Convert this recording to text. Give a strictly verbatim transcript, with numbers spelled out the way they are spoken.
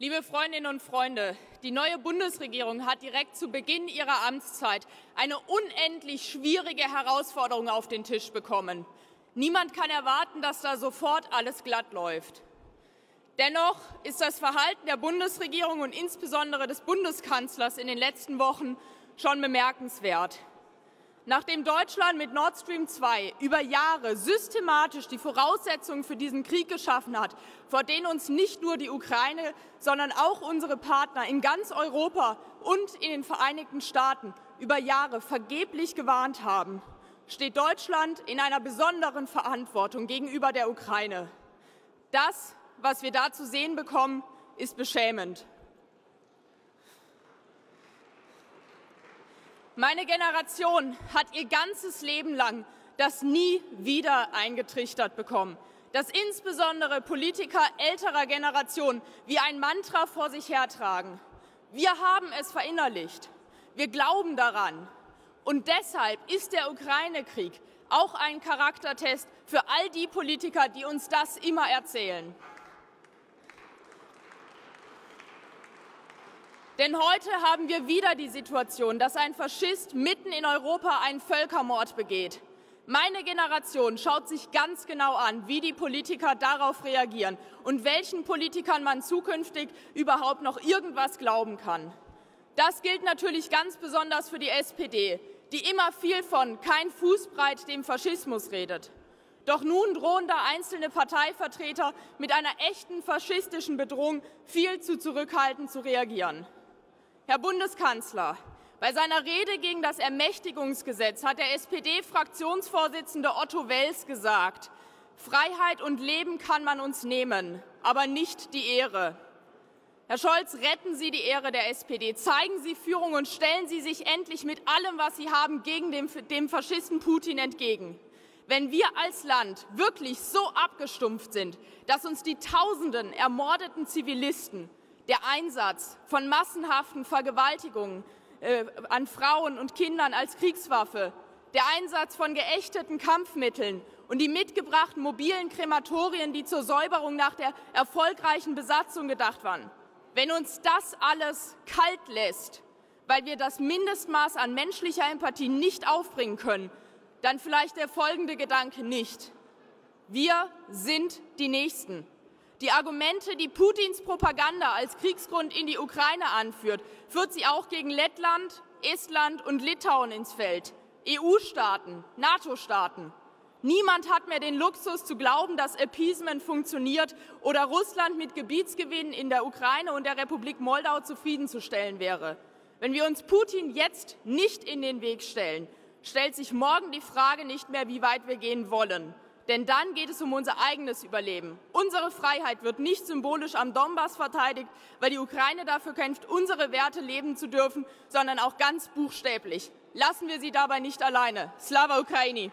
Liebe Freundinnen und Freunde, die neue Bundesregierung hat direkt zu Beginn ihrer Amtszeit eine unendlich schwierige Herausforderung auf den Tisch bekommen. Niemand kann erwarten, dass da sofort alles glatt läuft. Dennoch ist das Verhalten der Bundesregierung und insbesondere des Bundeskanzlers in den letzten Wochen schon bemerkenswert. Nachdem Deutschland mit Nord Stream zwei über Jahre systematisch die Voraussetzungen für diesen Krieg geschaffen hat, vor denen uns nicht nur die Ukraine, sondern auch unsere Partner in ganz Europa und in den Vereinigten Staaten über Jahre vergeblich gewarnt haben, steht Deutschland in einer besonderen Verantwortung gegenüber der Ukraine. Das, was wir da zu sehen bekommen, ist beschämend. Meine Generation hat ihr ganzes Leben lang das nie wieder eingetrichtert bekommen, das insbesondere Politiker älterer Generation wie ein Mantra vor sich hertragen. Wir haben es verinnerlicht, wir glauben daran und deshalb ist der Ukraine-Krieg auch ein Charaktertest für all die Politiker, die uns das immer erzählen. Denn heute haben wir wieder die Situation, dass ein Faschist mitten in Europa einen Völkermord begeht. Meine Generation schaut sich ganz genau an, wie die Politiker darauf reagieren und welchen Politikern man zukünftig überhaupt noch irgendwas glauben kann. Das gilt natürlich ganz besonders für die S P D, die immer viel von kein Fußbreit dem Faschismus redet. Doch nun drohen da einzelne Parteivertreter mit einer echten faschistischen Bedrohung viel zu zurückhaltend zu reagieren. Herr Bundeskanzler, bei seiner Rede gegen das Ermächtigungsgesetz hat der S P D-Fraktionsvorsitzende Otto Wels gesagt, Freiheit und Leben kann man uns nehmen, aber nicht die Ehre. Herr Scholz, retten Sie die Ehre der S P D, zeigen Sie Führung und stellen Sie sich endlich mit allem, was Sie haben, gegen dem, dem Faschisten Putin entgegen. Wenn wir als Land wirklich so abgestumpft sind, dass uns die tausenden ermordeten Zivilisten, der Einsatz von massenhaften Vergewaltigungen äh, an Frauen und Kindern als Kriegswaffe, der Einsatz von geächteten Kampfmitteln und die mitgebrachten mobilen Krematorien, die zur Säuberung nach der erfolgreichen Besatzung gedacht waren. Wenn uns das alles kalt lässt, weil wir das Mindestmaß an menschlicher Empathie nicht aufbringen können, dann vielleicht der folgende Gedanke nicht. Wir sind die Nächsten. Die Argumente, die Putins Propaganda als Kriegsgrund in die Ukraine anführt, führt sie auch gegen Lettland, Estland und Litauen ins Feld. E U-Staaten, NATO-Staaten. Niemand hat mehr den Luxus zu glauben, dass Appeasement funktioniert oder Russland mit Gebietsgewinnen in der Ukraine und der Republik Moldau zufriedenzustellen wäre. Wenn wir uns Putin jetzt nicht in den Weg stellen, stellt sich morgen die Frage nicht mehr, wie weit wir gehen wollen. Denn dann geht es um unser eigenes Überleben. Unsere Freiheit wird nicht symbolisch am Donbass verteidigt, weil die Ukraine dafür kämpft, unsere Werte leben zu dürfen, sondern auch ganz buchstäblich. Lassen wir sie dabei nicht alleine. Slava Ukraini!